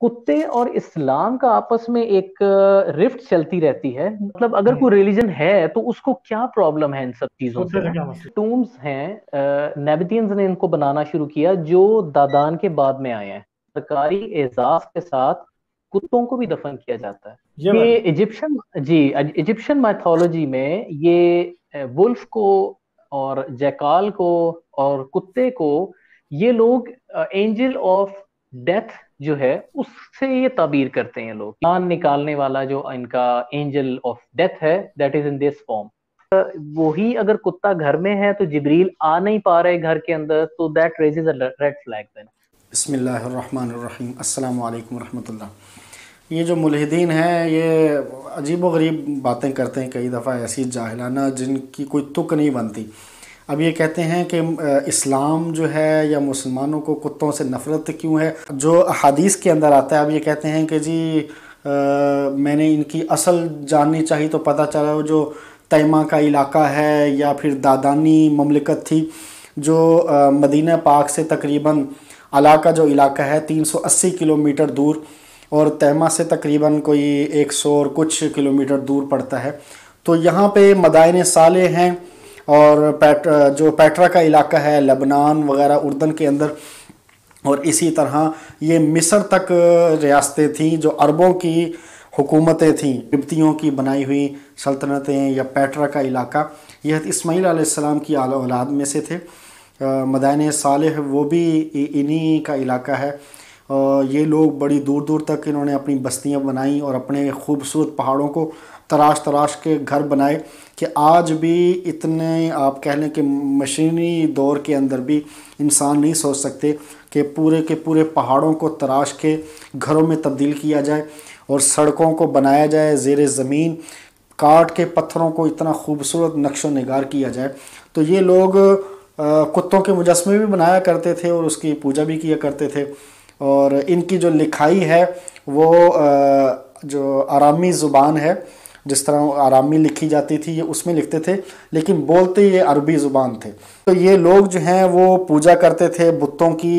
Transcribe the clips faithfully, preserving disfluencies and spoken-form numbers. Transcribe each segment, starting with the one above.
कुत्ते और इस्लाम का आपस में एक रिफ्ट चलती रहती है। मतलब अगर कोई रिलीजन है तो उसको क्या प्रॉब्लम है इन सब चीजों से। टूम्स हैं, नबतियंस ने इनको बनाना शुरू किया जो दादान के बाद में आए हैं। सरकारी एजाज के साथ कुत्तों को भी दफन किया जाता है। ये इजिप्शियन जी इजिप्शियन माइथोलॉजी में ये वुल्फ को और जैकाल को और कुत्ते को ये लोग एंजल ऑफ डेथ जो है उससे ये ताबीर करते हैं लोग। जान निकालने वाला जो इनका एंजल ऑफ डेथ है that is in this form. वही अगर कुत्ता घर में है तो जिब्रील आ नहीं पा रहे घर के अंदर तो that raises a red flag. Then बिस्मिल्लाहिर्रहमानिर्रहीम, अस्सलाम वालेकुम रहमतुल्लाह। ये जो मुल्हिदीन हैं ये अजीब व गरीब बातें करते हैं, कई दफ़ा ऐसी जाहिलाना जिनकी कोई तुक नहीं बनती। अब ये कहते हैं कि इस्लाम जो है या मुसलमानों को कुत्तों से नफ़रत क्यों है, जो अहादीस के अंदर आता है। अब ये कहते हैं कि जी आ, मैंने इनकी असल जाननी चाहिए तो पता चला वो जो तैमा का इलाका है या फिर दादानी ममलिकत थी जो आ, मदीना पाक से तकरीबन अला का जो इलाका है तीन सौ अस्सी किलोमीटर दूर और तैमा से तकरीबन कोई एक सौ और कुछ किलोमीटर दूर पड़ता है। तो यहाँ पे मदायने साले हैं और पैट जो पैट्रा का इलाका है लबनान वगैरह उर्दन के अंदर, और इसी तरह ये मिस्र तक रियासतें थीं जो अरबों की हुकूमतें थीं, तिब्बतियों की बनाई हुई सल्तनतें। या पैट्रा का इलाका यह इस्माईल अलैहिस्सलाम की आला औलाद में से थे। मदायने सालेह वो भी इन्हीं का इलाका है। और ये लोग बड़ी दूर दूर तक इन्होंने अपनी बस्तियां बनाई और अपने खूबसूरत पहाड़ों को तराश तराश के घर बनाए कि आज भी इतने आप कह लें कि मशीनी दौर के अंदर भी इंसान नहीं सोच सकते कि पूरे के पूरे पहाड़ों को तराश के घरों में तब्दील किया जाए और सड़कों को बनाया जाए ज़ेर ज़मीन, काट के पत्थरों को इतना खूबसूरत नक्शो निगार किया जाए। तो ये लोग कुत्तों के मुजस्मे भी बनाया करते थे और उसकी पूजा भी किया करते थे। और इनकी जो लिखाई है वो जो आरामी ज़ुबान है जिस तरह आरामी लिखी जाती थी ये उसमें लिखते थे, लेकिन बोलते ये अरबी ज़ुबान थे। तो ये लोग जो हैं वो पूजा करते थे बुतों की,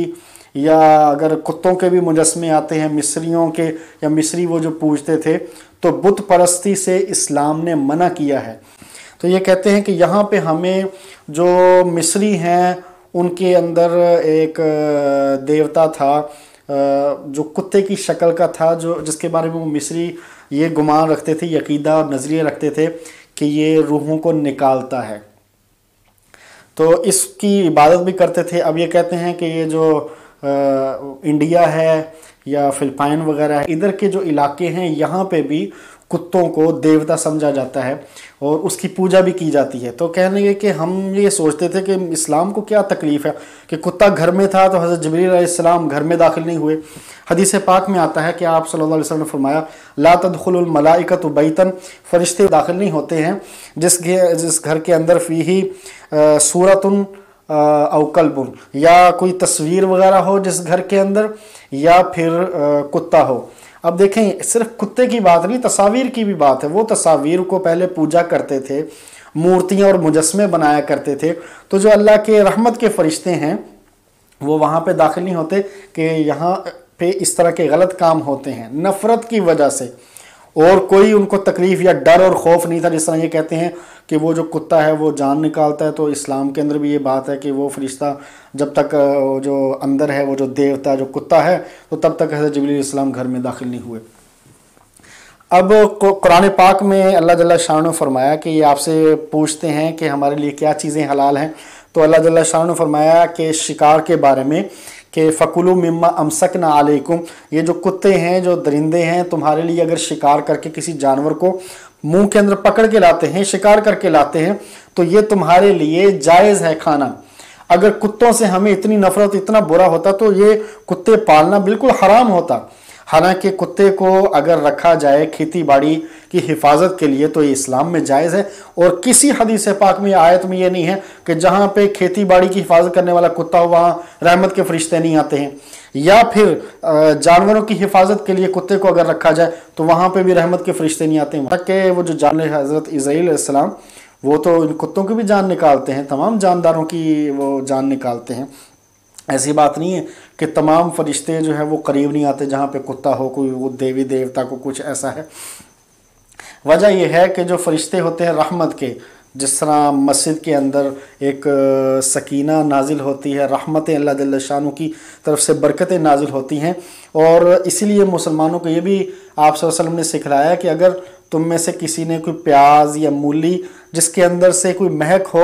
या अगर कुत्तों के भी मुजस्मे आते हैं मिस्रियों के, या मिस्री वो जो पूजते थे। तो बुत परस्ती से इस्लाम ने मना किया है। तो ये कहते हैं कि यहाँ पे हमें जो मिस्री हैं उनके अंदर एक देवता था जो कुत्ते की शक्ल का था, जो जिसके बारे में वो मिस्री ये गुमान रखते थे, यकीदा और नज़रिए रखते थे कि ये रूहों को निकालता है। तो इसकी इबादत भी करते थे। अब ये कहते हैं कि ये जो इंडिया है या फिलिपाइन वगैरह है, इधर के जो इलाके हैं यहाँ पे भी कुत्तों को देवता समझा जाता है और उसकी पूजा भी की जाती है। तो कहने के कि हम ये सोचते थे कि इस्लाम को क्या तकलीफ़ है कि कुत्ता घर में था तो हज़रत जिब्रील अलैहिस्सलाम घर में दाखिल नहीं हुए। हदीस पाक में आता है कि आप सल्लल्लाहु अलैहि वसल्लम ने फरमाया ला तदखुलुल मलाइकतु बैतन, फरिश्ते दाखिल नहीं होते हैं जिस जिस घर के अंदर फ़ीही सूरतुन औ कल्बुन, या कोई तस्वीर वगैरह हो जिस घर के अंदर, या फिर कुत्ता हो। अब देखें सिर्फ कुत्ते की बात नहीं, तस्वीर की भी बात है। वो तस्वीर को पहले पूजा करते थे, मूर्तियां और मुजस्मे बनाया करते थे। तो जो अल्लाह के रहमत के फरिश्ते हैं वो वहाँ पे दाखिल नहीं होते कि यहाँ पे इस तरह के गलत काम होते हैं नफ़रत की वजह से। और कोई उनको तकलीफ़ या डर और खौफ नहीं था, जिस तरह ये कहते हैं कि वो जो कुत्ता है वो जान निकालता है। तो इस्लाम के अंदर भी ये बात है कि वो फरिश्ता जब तक जो अंदर है वो जो देवता जो कुत्ता है तो तब तक हज़रत जिब्रील अलैहिस्सलाम घर में दाखिल नहीं हुए। अब कुरान पाक में अल्लाह जल्ल शान ने फरमाया कि ये आपसे पूछते हैं कि हमारे लिए क्या चीज़ें हलाल हैं। तो अल्लाह जल्ल शान ने फरमाया कि शिकार के बारे में कि फ़कुलू मिम्मा अमसकना अलैकुम, ये जो कुत्ते हैं जो दरिंदे हैं तुम्हारे लिए अगर शिकार करके किसी जानवर को मुंह के अंदर पकड़ के लाते हैं, शिकार करके लाते हैं, तो ये तुम्हारे लिए जायज़ है खाना। अगर कुत्तों से हमें इतनी नफ़रत इतना बुरा होता तो ये कुत्ते पालना बिल्कुल हराम होता। हालांकि कुत्ते को अगर रखा जाए खेती बाड़ी की हिफाजत के लिए तो ये इस्लाम में जायज़ है। और किसी हदीस पाक में आयत में ये नहीं है कि जहाँ पे खेती बाड़ी की हिफाजत करने वाला कुत्ता हो वहाँ रहमत के फरिश्ते नहीं आते हैं, या फिर जानवरों की हिफाजत के लिए कुत्ते को अगर रखा जाए तो वहाँ पे भी रहमत के फरिश्ते नहीं आते हैं। तक के वो जो जानवर हज़रत इज़राइल अलैहिस्सलाम वो तो इन कुत्तों की भी जान निकालते हैं, तमाम जानदारों की वो जान निकालते हैं। ऐसी बात नहीं है कि तमाम फरिश्ते जो हैं वो करीब नहीं आते जहाँ पे कुत्ता हो, कोई वो देवी देवता को कुछ ऐसा है। वजह यह है कि जो फरिश्ते होते हैं रहमत के, जिस तरह मस्जिद के अंदर एक सकीना नाजिल होती है, रहमतें अल्लाह जल्ल शानू की तरफ से बरकतें नाजिल होती हैं। और इसीलिए मुसलमानों को ये भी आप सल्लल्लाहु अलैहि वसल्लम ने सिखलाया कि अगर तुम में से किसी ने कोई प्याज या मूली जिसके अंदर से कोई महक हो,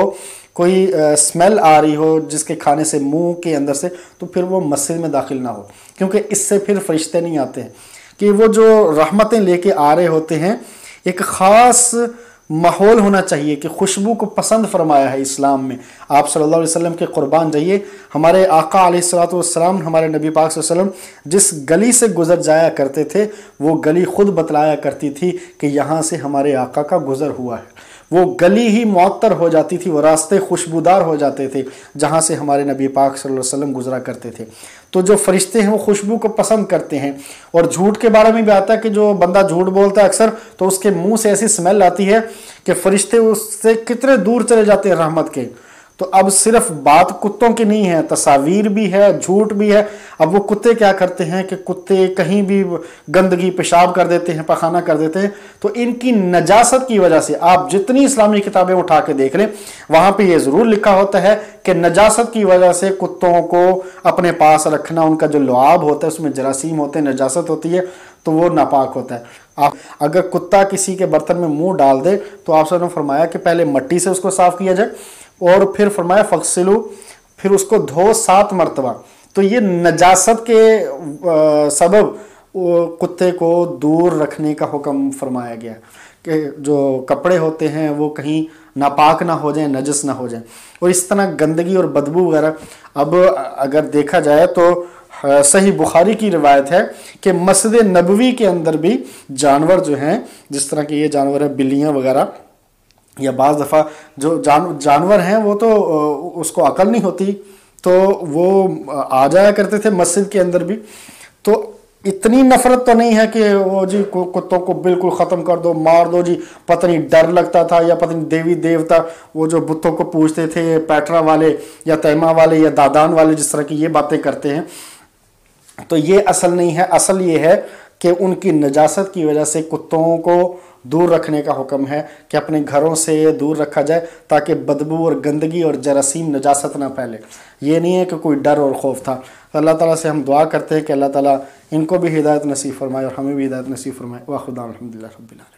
कोई स्मेल आ रही हो जिसके खाने से मुंह के अंदर से, तो फिर वो मस्जिद में दाखिल ना हो, क्योंकि इससे फिर फरिश्ते नहीं आते हैं। कि वो जो रहमतें लेके आ रहे होते हैं, एक ख़ास माहौल होना चाहिए कि खुशबू को पसंद फरमाया है इस्लाम में। आप सल्लल्लाहु अलैहि वसल्लम के क़ुरबान जाइए, हमारे आका अलैहिस्सलातु वस्सलाम, हमारे नबी पाक सल्लल्लाहु अलैहि वसल्लम जिस गली से गुज़र जाया करते थे वो गली ख़ुद बतलाया करती थी कि यहाँ से हमारे आका का गुज़र हुआ है। वो गली ही मुअत्तर हो जाती थी, वो रास्ते खुशबूदार हो जाते थे जहाँ से हमारे नबी पाक सल्लल्लाहु अलैहि वसल्लम गुज़रा करते थे। तो जो फरिश्ते हैं वो खुशबू को पसंद करते हैं। और झूठ के बारे में भी आता है कि जो बंदा झूठ बोलता है अक्सर, तो उसके मुंह से ऐसी स्मेल आती है कि फरिश्ते उससे कितने दूर चले जाते हैं रहमत के। तो अब सिर्फ बात कुत्तों की नहीं है, तस्वीर भी है, झूठ भी है। अब वो कुत्ते क्या करते हैं कि कुत्ते कहीं भी गंदगी पेशाब कर देते हैं, पखाना कर देते हैं, तो इनकी नजासत की वजह से आप जितनी इस्लामी किताबें उठा के देख लें, वहाँ पे ये ज़रूर लिखा होता है कि नजासत की वजह से कुत्तों को अपने पास रखना, उनका जो लुआब होता है उसमें जरासीम होते हैं, नजासत होती है, तो वो नापाक होता है। आप अगर कुत्ता किसी के बर्तन में मुँह डाल दे तो आप सबने फरमाया कि पहले मिट्टी से उसको साफ़ किया जाए, और फिर फरमाया फगसिलू, फिर उसको धो सात मरतबा। तो ये नजासत के सबब कुत्ते को दूर रखने का हुक्म फरमाया गया कि जो कपड़े होते हैं वो कहीं नापाक ना हो जाए, नजस ना हो जाए। और इस तरह गंदगी और बदबू वगैरह, अब अगर देखा जाए तो सही बुखारी की रिवायत है कि मस्जिद नबवी के अंदर भी जानवर जो हैं, जिस तरह के ये जानवर हैं, बिल्लियाँ वगैरह, या बाज़ दफ़ा जो जान जानवर हैं वो तो उसको अकल नहीं होती, तो वो आ जाया करते थे मस्जिद के अंदर भी। तो इतनी नफरत तो नहीं है कि वो जी कुत्तों को बिल्कुल ख़त्म कर दो, मार दो जी, पता नहीं डर लगता था, या पता नहीं देवी देवता वो जो बुतों को पूजते थे, पैटरा वाले या तैमा वाले या दादान वाले, जिस तरह की ये बातें करते हैं, तो ये असल नहीं है। असल ये है कि उनकी नजासत की वजह से कुत्तों को दूर रखने का हुक्म है कि अपने घरों से दूर रखा जाए ताकि बदबू और गंदगी और जरासीम नजासत ना फैले। ये नहीं है कि कोई डर और खौफ था। अल्लाह ताला से हम दुआ करते हैं कि अल्लाह ताला इनको भी हिदायत नसीब फरमाए और हमें भी हिदायत नसीब फरमाए। व खुदा अल्हम्दुलिल्लाह रब्बिल आलमीन।